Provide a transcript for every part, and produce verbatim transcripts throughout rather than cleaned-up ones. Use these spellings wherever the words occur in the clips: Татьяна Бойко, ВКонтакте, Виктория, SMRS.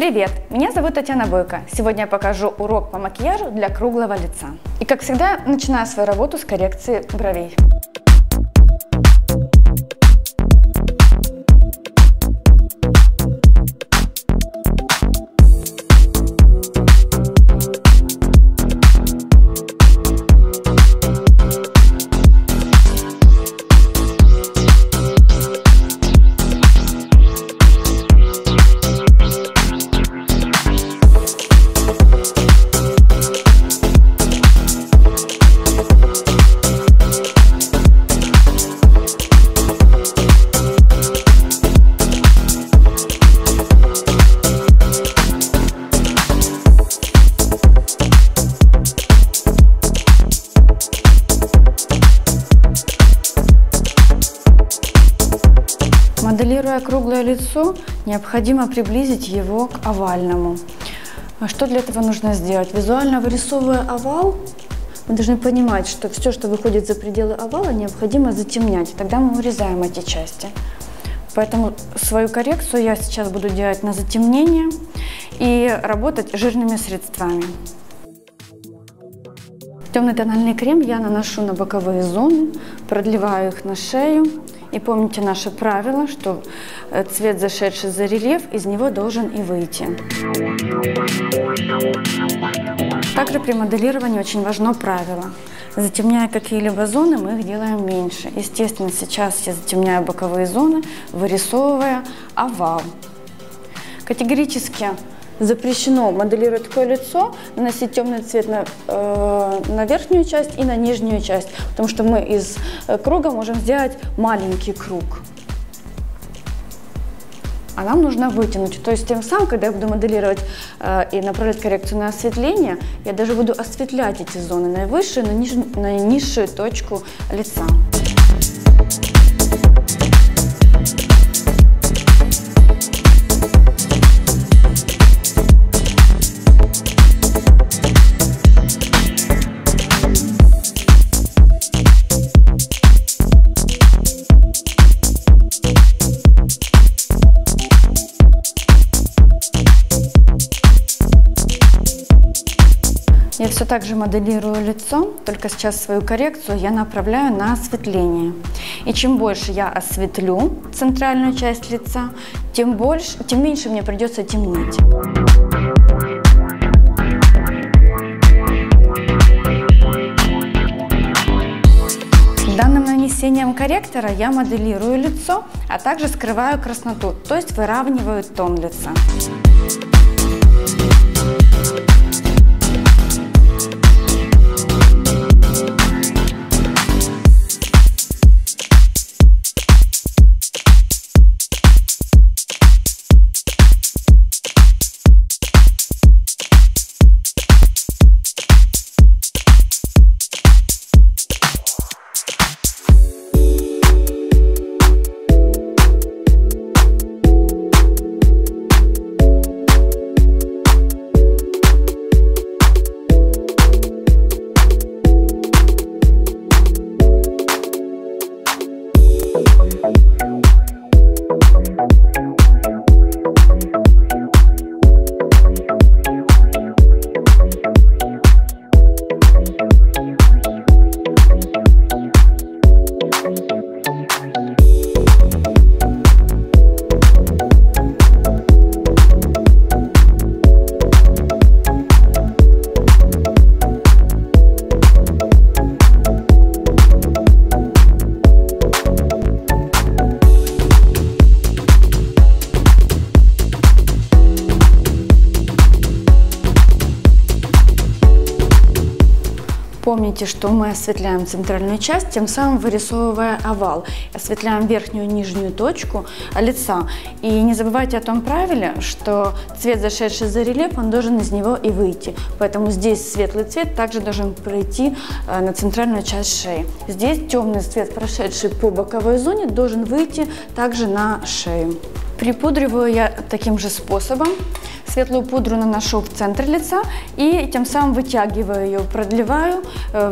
Привет! Меня зовут Татьяна Бойко. Сегодня я покажу урок по макияжу для круглого лица. И как всегда, начинаю свою работу с коррекции бровей. Моделируя круглое лицо, необходимо приблизить его к овальному. Что для этого нужно сделать? Визуально вырисовывая овал, мы должны понимать, что все, что выходит за пределы овала, необходимо затемнять. Тогда мы урезаем эти части. Поэтому свою коррекцию я сейчас буду делать на затемнение и работать жирными средствами. Темный тональный крем я наношу на боковые зоны, продлеваю их на шею. И помните наше правило, что цвет, зашедший за рельеф, из него должен и выйти. Также при моделировании очень важно правило. Затемняя какие-либо зоны, мы их делаем меньше. Естественно, сейчас я затемняю боковые зоны, вырисовывая овал. Категорически запрещено, моделируя такое лицо, наносить темный цвет на, э, на верхнюю часть и на нижнюю часть, потому что мы из круга можем сделать маленький круг. А нам нужно вытянуть. То есть тем самым, когда я буду моделировать э, и направлять коррекцию на осветление, я даже буду осветлять эти зоны, наивысшую, на, ниж... на низшую точку лица. Я все так же моделирую лицо, только сейчас свою коррекцию я направляю на осветление. И чем больше я осветлю центральную часть лица, тем больше, тем меньше мне придется темнить. Данным нанесением корректора я моделирую лицо, а также скрываю красноту, то есть выравниваю тон лица. Помните, что мы осветляем центральную часть, тем самым вырисовывая овал. Осветляем верхнюю и нижнюю точку лица. И не забывайте о том правиле, что цвет, зашедший за рельеф, он должен из него и выйти. Поэтому здесь светлый цвет также должен пройти на центральную часть шеи. Здесь темный цвет, прошедший по боковой зоне, должен выйти также на шею. Припудриваю я таким же способом. Светлую пудру наношу в центр лица и тем самым вытягиваю ее, продлеваю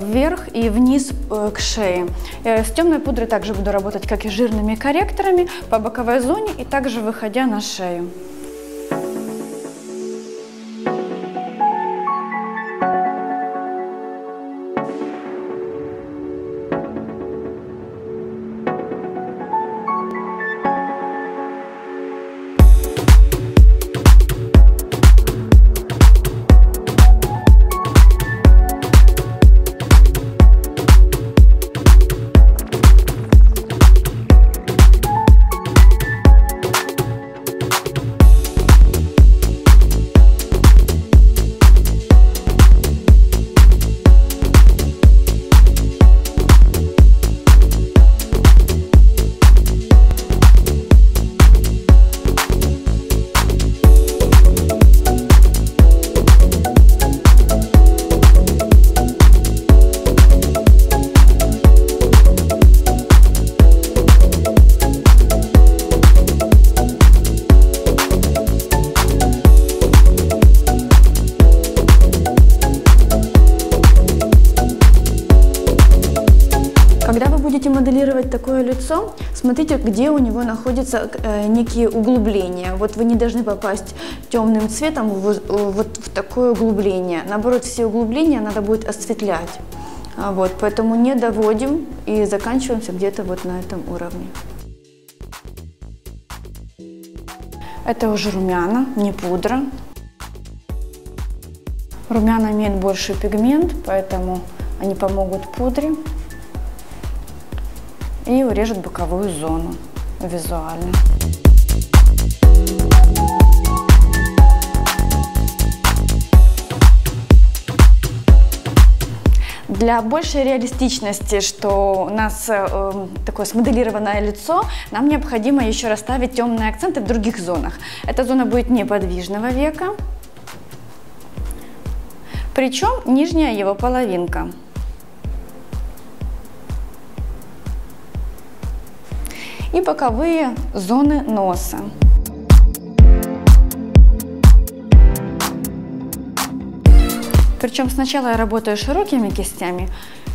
вверх и вниз к шее. С темной пудрой также буду работать, как и жирными корректорами, по боковой зоне и также выходя на шею. будете моделировать такое лицо, смотрите, где у него находятся некие углубления. Вот вы не должны попасть темным цветом в, вот в такое углубление. Наоборот, все углубления надо будет осветлять. Вот, поэтому не доводим и заканчиваемся где-то вот на этом уровне. Это уже румяна, не пудра. Румяна имеют больше пигмент, поэтому они помогут пудре и урежут боковую зону визуально. Для большей реалистичности, что у нас э, такое смоделированное лицо, нам необходимо еще расставить темные акценты в других зонах. Эта зона будет неподвижного века, причем нижняя его половинка. И боковые зоны носа. Причем сначала я работаю широкими кистями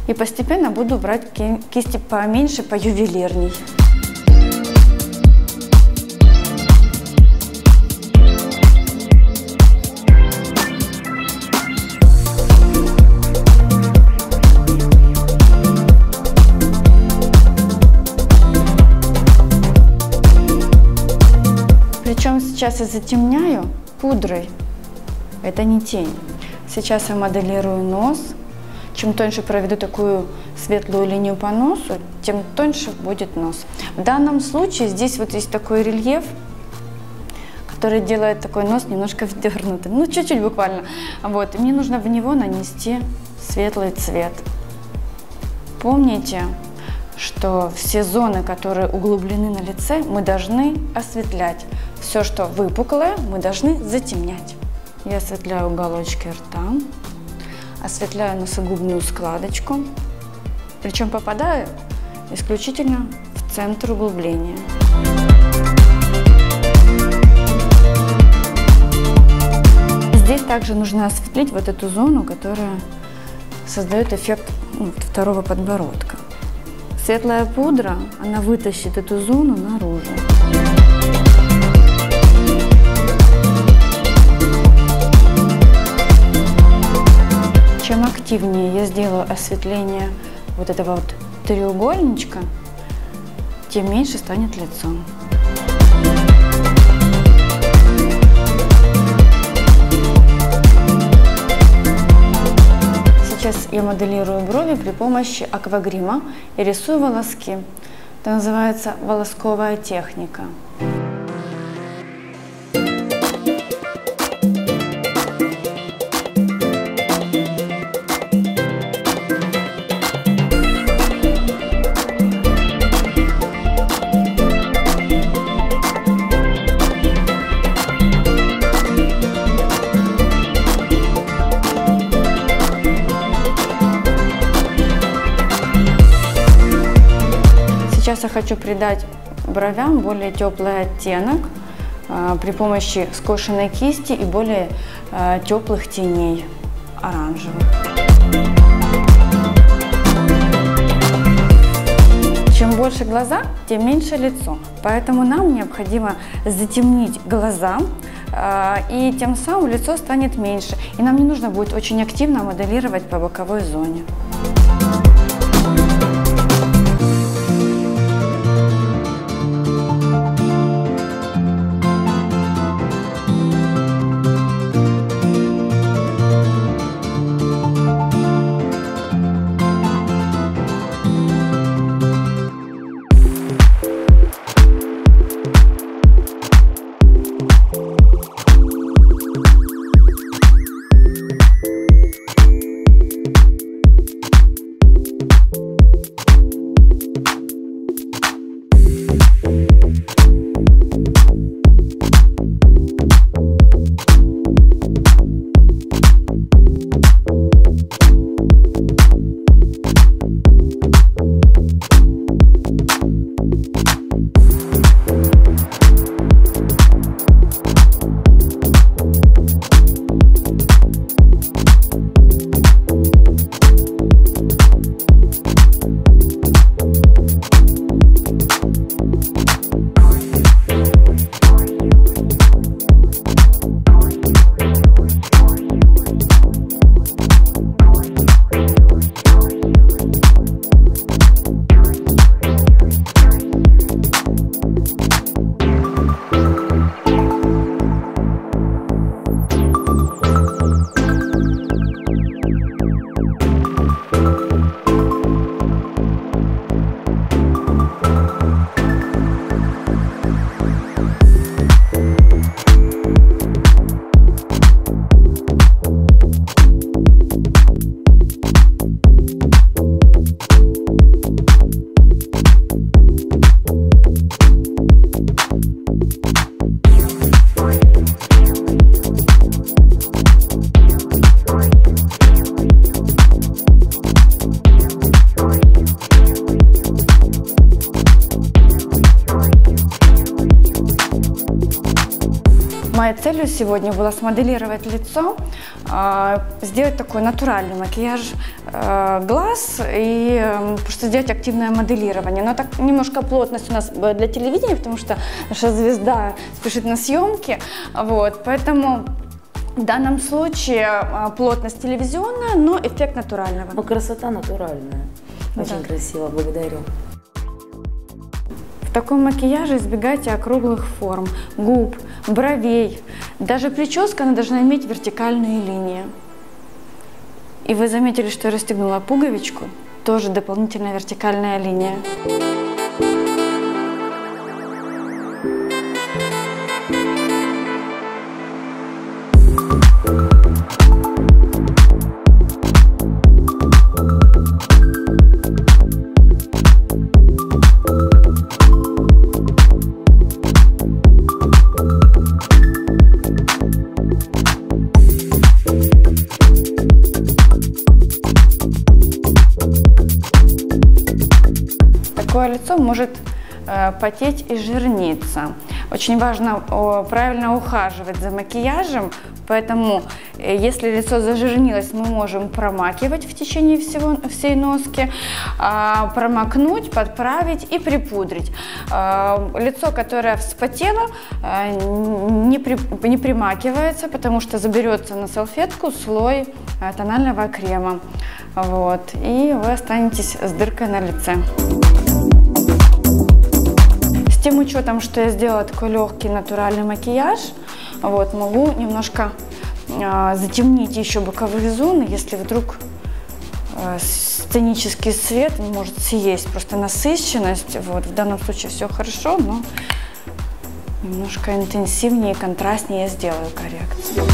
и постепенно буду брать кисти поменьше, поювелирней. Причем сейчас я затемняю пудрой, это не тень. Сейчас я моделирую нос. Чем тоньше проведу такую светлую линию по носу, тем тоньше будет нос. В данном случае здесь вот есть такой рельеф, который делает такой нос немножко вдернутым. Ну, чуть-чуть буквально. Вот. И мне нужно в него нанести светлый цвет. Помните, что все зоны, которые углублены на лице, мы должны осветлять. Все, что выпуклое, мы должны затемнять. Я осветляю уголочки рта, осветляю носогубную складочку, причем попадаю исключительно в центр углубления. Здесь также нужно осветлить вот эту зону, которая создает эффект второго подбородка. Светлая пудра, она вытащит эту зону наружу. Чем активнее я сделаю осветление вот этого вот треугольничка, тем меньше станет лицо. Сейчас я моделирую брови при помощи аквагрима и рисую волоски. Это называется волосковая техника. Сейчас я хочу придать бровям более теплый оттенок э, при помощи скошенной кисти и более э, теплых теней оранжевых. Чем больше глаза, тем меньше лицо. Поэтому нам необходимо затемнить глаза, э, и тем самым лицо станет меньше. И нам не нужно будет очень активно моделировать по боковой зоне. Целью сегодня было смоделировать лицо, сделать такой натуральный макияж глаз и просто сделать активное моделирование. Но так немножко плотность у нас для телевидения, потому что наша звезда спешит на съемки, вот, поэтому... В данном случае плотность телевизионная, но эффект натурального. Но красота натуральная. Очень да. красиво, благодарю. В таком макияже избегайте округлых форм, губ, бровей. Даже прическа, она должна иметь вертикальные линии. И вы заметили, что я расстегнула пуговичку. Тоже дополнительная вертикальная линия. Лицо может э, потеть и жирниться. Очень важно о, правильно ухаживать за макияжем, поэтому э, если лицо зажирнилось, мы можем промакивать в течение всего, всей носки, э, промокнуть, подправить и припудрить. Э, лицо, которое вспотело, э, не, при, не примакивается, потому что заберется на салфетку слой э, тонального крема. Вот, и вы останетесь с дыркой на лице. Тем учетом, что я сделала такой легкий натуральный макияж, вот, могу немножко э, затемнить еще боковые зоны, если вдруг э, сценический свет может съесть просто насыщенность. Вот, в данном случае все хорошо, но немножко интенсивнее и контрастнее я сделаю коррекцию.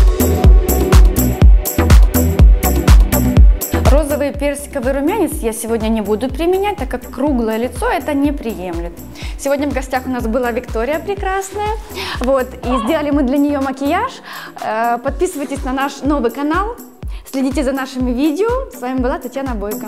Розовый персиковый румянец я сегодня не буду применять, так как круглое лицо это не приемлет. Сегодня в гостях у нас была Виктория Прекрасная, вот, и сделали мы для нее макияж. Подписывайтесь на наш новый канал, следите за нашими видео. С вами была Татьяна Бойко.